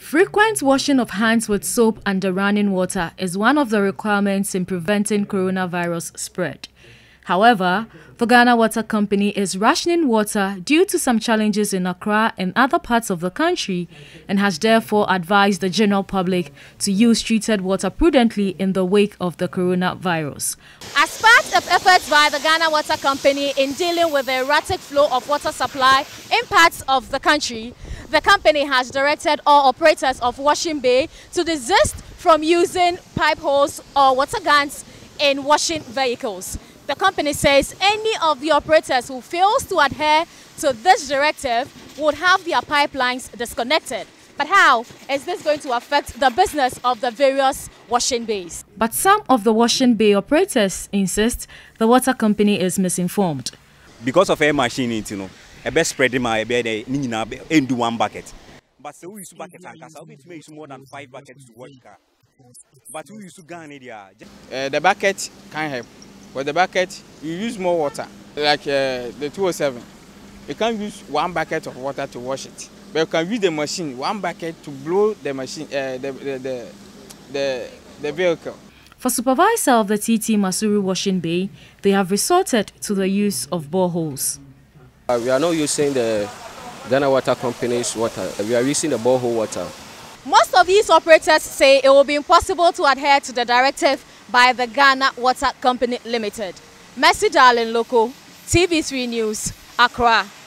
Frequent washing of hands with soap and running water is one of the requirements in preventing coronavirus spread. However, the Ghana Water Company is rationing water due to some challenges in Accra and other parts of the country, and has therefore advised the general public to use treated water prudently in the wake of the coronavirus. As part of efforts by the Ghana Water Company in dealing with the erratic flow of water supply in parts of the country, the company has directed all operators of washing bay to desist from using pipe hose or water guns in washing vehicles. The company says any of the operators who fails to adhere to this directive would have their pipelines disconnected. But how is this going to affect the business of the various washing bays? But some of the washing bay operators insist the water company is misinformed. Because of air machine, I best spread my bed and do one bucket. But so we use buckets and cars, it makes more than 5 buckets to wash car. But we use Ghana idea. The bucket can't help. With the bucket, you use more water. Like the 207. You can't use one bucket of water to wash it. But you can use the machine, one bucket to blow the machine, the vehicle. For supervisor of the TT Masuri washing bay, they have resorted to the use of boreholes. We are not using the Ghana Water Company's water. We are using the borehole water. Most of these operators say it will be impossible to adhere to the directive by the Ghana Water Company Limited. Mercydalyne Lokko, TV3 News, Accra.